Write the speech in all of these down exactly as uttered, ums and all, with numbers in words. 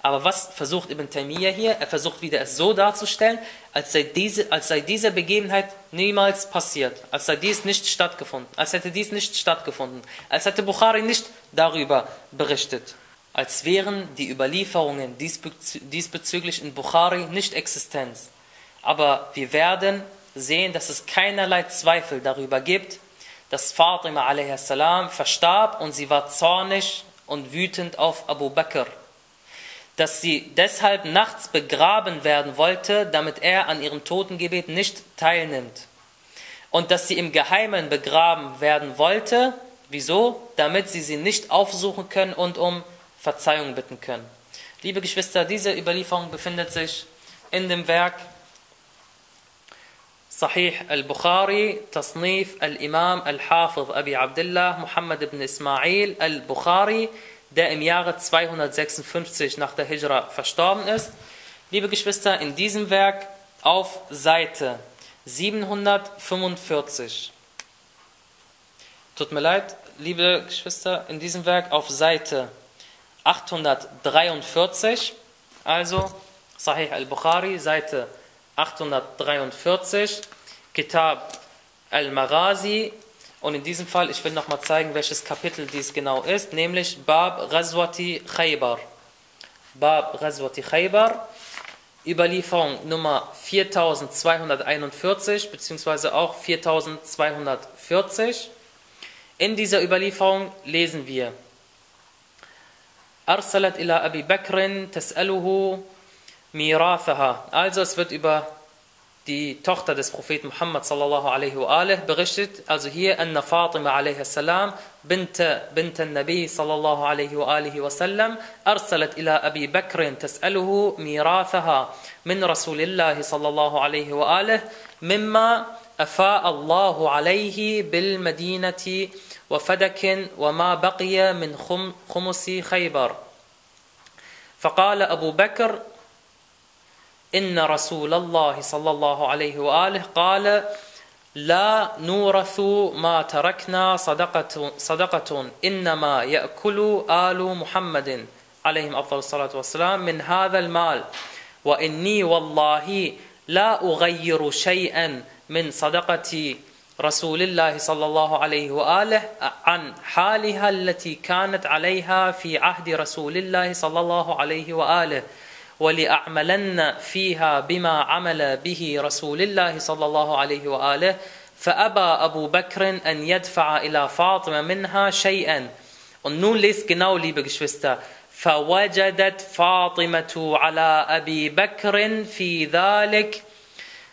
Aber was versucht Ibn Taymiyyah hier? Er versucht wieder es so darzustellen, als sei, diese, als sei diese Begebenheit niemals passiert, als sei dies nicht stattgefunden, als hätte dies nicht stattgefunden, als hätte Bukhari nicht darüber berichtet. Als wären die Überlieferungen diesbezü diesbezüglich in Bukhari nicht existent. Aber wir werden sehen, dass es keinerlei Zweifel darüber gibt, dass Fatima alaihi salam verstarb und sie war zornig und wütend auf Abu Bakr, dass sie deshalb nachts begraben werden wollte, damit er an ihrem Totengebet nicht teilnimmt. Und dass sie im Geheimen begraben werden wollte, wieso? Damit sie sie nicht aufsuchen können und um Verzeihung bitten können. Liebe Geschwister, diese Überlieferung befindet sich in dem Werk Sahih al-Bukhari, Tasnif al-Imam al-Hafiz Abi Abdullah Muhammad ibn Ismail al-Bukhari, der im Jahre zweihundertsechsundfünfzig nach der Hijra verstorben ist. Liebe Geschwister, in diesem Werk auf Seite siebenhundertfünfundvierzig. Tut mir leid, liebe Geschwister, in diesem Werk auf Seite achthundertdreiundvierzig, also Sahih al-Bukhari, Seite achthundertdreiundvierzig, Kitab al-Maghazi. Und in diesem Fall, ich will nochmal zeigen, welches Kapitel dies genau ist, nämlich Bab Ghazwati Khaybar. Bab Ghazwati Khaybar, Überlieferung Nummer viertausendzweihunderteinundvierzig, beziehungsweise auch viertausendzweihundertvierzig. In dieser Überlieferung lesen wir: Arsalat ila Abi Bakrin tas'aluhu mirafaha. Also es wird über die Tochter des Propheten Muhammad sallallahu alaihi wa alihi berichtet, also hier anna Fatima alaihi salam bint bint an-Nabi sallallahu alaihi wa alihi wa sallam arsalat ila Abi Bakr tas'aluhu mirathaha min Rasulillah sallallahu alaihi wa alihi mimma afa Allahu alaihi bil Madinati wa Fadakin wa ma baqiya min khumusi Khaybar. Faqala Abu Bakr إن رسول الله صلى الله عليه وآله قال لا نورث ما تركنا صدقة صدقة إنما يأكل آل محمد عليهم أفضل الصلاة والسلام من هذا المال وإني والله لا أغير شيئا من صدقة رسول الله صلى الله عليه وآله عن حالها التي كانت عليها في عهد رسول الله صلى الله عليه وآله ولأعملن فيها بما عمل به رسول الله صلى الله عليه وآله فأبى أبو بكر أن يدفع إلى فاطمة منها شيئا. Und nun lest genau, liebe Geschwister: فوجدت فاطمة على أبي بكر في ذلك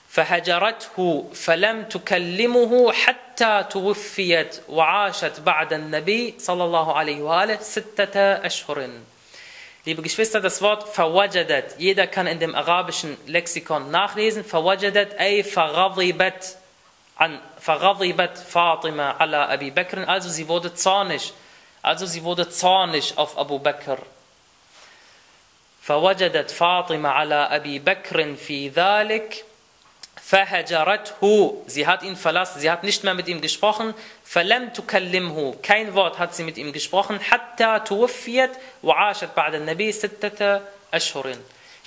فهجرته فلم تكلمه حتى توفيت وعاشت بعد النبي صلى الله عليه وآله ستة أشهر. Liebe Geschwister, das Wort fawajadat, jeder kann in dem arabischen Lexikon nachlesen, fawajadat ay faradibat an faradibat Fatima ala Abi Bakr, also sie wurde zornig, also sie wurde zornig auf Abu Bakr. Fawajadat Fatima ala Abi Bakr fi dhalik fahajarathu, sie hat ihn verlassen, sie hat nicht mehr mit ihm gesprochen. Falam tukallimhu, kein Wort hat sie mit ihm gesprochen. Hatta tuwfiyat wa ashat ba'da an-nabi sittata ashhurin,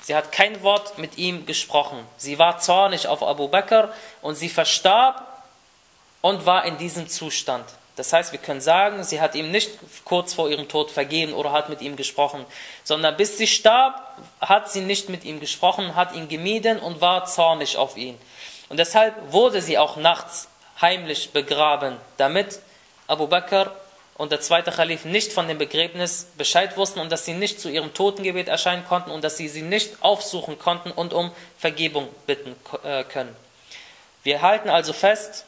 sie hat kein Wort mit ihm gesprochen. Sie war zornig auf Abu Bakr und sie verstarb und war in diesem Zustand. Das heißt, wir können sagen, sie hat ihm nicht kurz vor ihrem Tod vergeben oder hat mit ihm gesprochen, sondern bis sie starb, hat sie nicht mit ihm gesprochen, hat ihn gemieden und war zornig auf ihn. Und deshalb wurde sie auch nachts heimlich begraben, damit Abu Bakr und der zweite Khalif nicht von dem Begräbnis Bescheid wussten und dass sie nicht zu ihrem Totengebet erscheinen konnten und dass sie sie nicht aufsuchen konnten und um Vergebung bitten können. Wir halten also fest: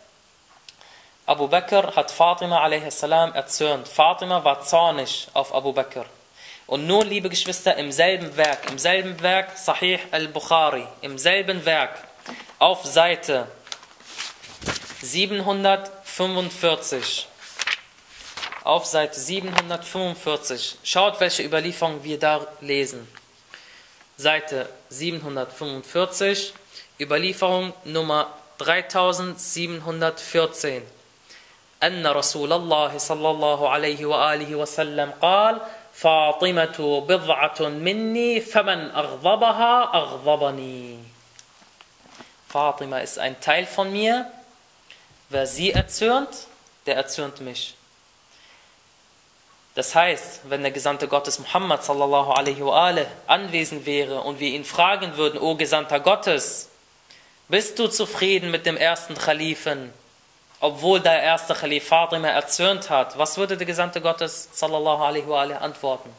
Abu Bakr hat Fatima alaihi salam erzürnt. Fatima war zornig auf Abu Bakr. Und nun, liebe Geschwister, im selben Werk, im selben Werk, Sahih al-Bukhari, im selben Werk, auf Seite siebenhundertfünfundvierzig. Auf Seite siebenhundertfünfundvierzig. Schaut, welche Überlieferung wir da lesen. Seite siebenhundertfünfundvierzig, Überlieferung Nummer dreitausendsiebenhundertvierzehn. أن رسول الله صلى الله عليه وآله وسلم قال Fatimatu bid'atun minni, faman aghdabaha aghdabani. Fatima ist ein Teil von mir. Wer sie erzürnt, der erzürnt mich. Das heißt, wenn der Gesandte Gottes Muhammad sallallahu alaihi wa alihi anwesend wäre und wir ihn fragen würden, O Gesandter Gottes, bist du zufrieden mit dem ersten Khalifen, obwohl der erste Khalif Fatima erzürnt hat? Was würde der Gesandte Gottes sallallahu alaihi wa alihi antworten?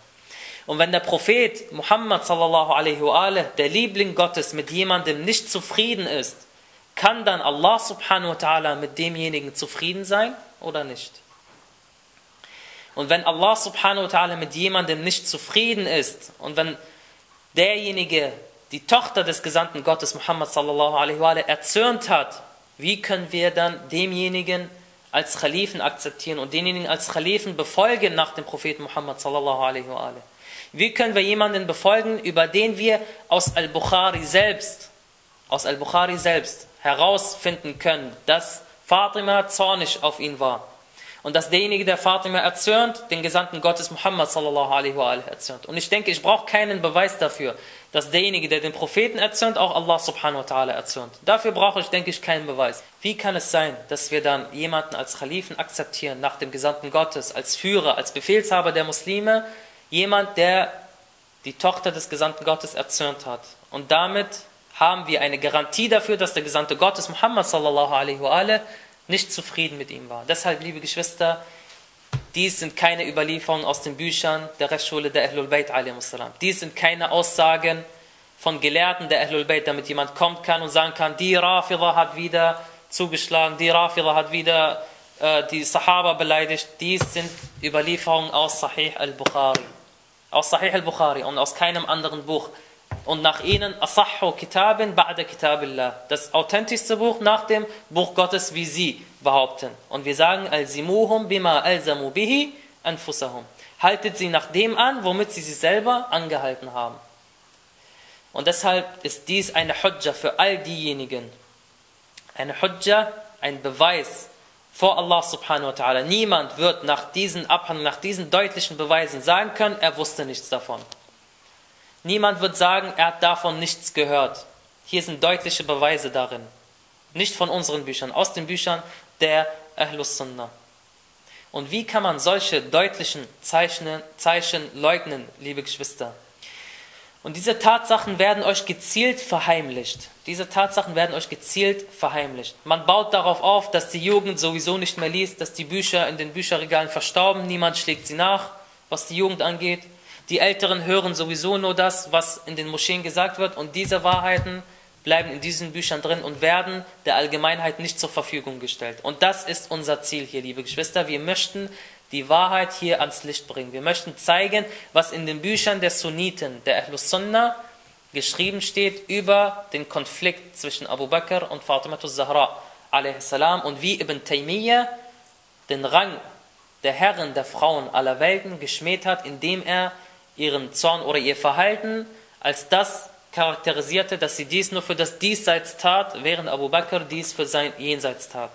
Und wenn der Prophet Muhammad sallallahu alaihi wa alihi, der Liebling Gottes, mit jemandem nicht zufrieden ist, kann dann Allah subhanahu wa ta'ala mit demjenigen zufrieden sein oder nicht? Und wenn Allah subhanahu wa ta'ala mit jemandem nicht zufrieden ist und wenn derjenige die Tochter des Gesandten Gottes Muhammad sallallahu alaihi wa sallam erzürnt hat, wie können wir dann demjenigen als Khalifen akzeptieren und denjenigen als Khalifen befolgen nach dem Propheten Muhammad sallallahu alaihi wa sallam? Wie können wir jemanden befolgen, über den wir aus Al-Bukhari selbst, aus Al-Bukhari selbst herausfinden können, dass Fatima zornig auf ihn war? Und dass derjenige, der Fatima erzürnt, den Gesandten Gottes Muhammad sallallahu alaihi wa alihi erzürnt. Und ich denke, ich brauche keinen Beweis dafür, dass derjenige, der den Propheten erzürnt, auch Allah subhanahu wa ta'ala erzürnt. Dafür brauche ich, denke ich, keinen Beweis. Wie kann es sein, dass wir dann jemanden als Khalifen akzeptieren, nach dem Gesandten Gottes, als Führer, als Befehlshaber der Muslime, jemand, der die Tochter des Gesandten Gottes erzürnt hat? Und damit haben wir eine Garantie dafür, dass der Gesandte Gottes Muhammad sallallahu alaihi wa alihi nicht zufrieden mit ihm war. Deshalb, liebe Geschwister, dies sind keine Überlieferungen aus den Büchern der Rechtsschule der Ahlul Bayt alaihimus salam. Dies sind keine Aussagen von Gelehrten der Ahlul Bayt, damit jemand kommen kann und sagen kann, die Rafida hat wieder zugeschlagen, die Rafida hat wieder äh, die Sahaba beleidigt. Dies sind Überlieferungen aus Sahih al-Bukhari. Aus Sahih al-Bukhari und aus keinem anderen Buch. Und nach ihnen Asahhu Kitabin Ba'da Kitabillah, das authentischste Buch nach dem Buch Gottes, wie sie behaupten. Und wir sagen, Alzimuhum bima alzamu bihi anfusahum. Haltet sie nach dem an, womit sie sich selber angehalten haben. Und deshalb ist dies eine Hujja für all diejenigen. Eine Hujja, ein Beweis vor Allah subhanahu wa ta'ala. Niemand wird nach diesen Abhandlungen, nach diesen deutlichen Beweisen sagen können, er wusste nichts davon. Niemand wird sagen, er hat davon nichts gehört. Hier sind deutliche Beweise darin. Nicht von unseren Büchern, aus den Büchern der Ahlussunna. Und wie kann man solche deutlichen Zeichen, Zeichen leugnen, liebe Geschwister? Und diese Tatsachen werden euch gezielt verheimlicht. Diese Tatsachen werden euch gezielt verheimlicht. Man baut darauf auf, dass die Jugend sowieso nicht mehr liest, dass die Bücher in den Bücherregalen verstauben, niemand schlägt sie nach, was die Jugend angeht. Die Älteren hören sowieso nur das, was in den Moscheen gesagt wird. Und diese Wahrheiten bleiben in diesen Büchern drin und werden der Allgemeinheit nicht zur Verfügung gestellt. Und das ist unser Ziel hier, liebe Geschwister. Wir möchten die Wahrheit hier ans Licht bringen. Wir möchten zeigen, was in den Büchern der Sunniten, der Ahlus Sunnah, geschrieben steht über den Konflikt zwischen Abu Bakr und Fatimah Tuz Zahra alaihi salam und wie Ibn Taymiyyah den Rang der Herren, der Frauen aller Welten geschmäht hat, indem er ihren Zorn oder ihr Verhalten als das charakterisierte, dass sie dies nur für das Diesseits tat, während Abu Bakr dies für sein Jenseits tat.